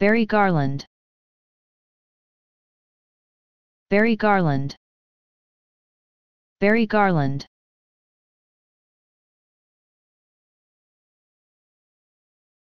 Berry Garland. Berry Garland. Berry Garland.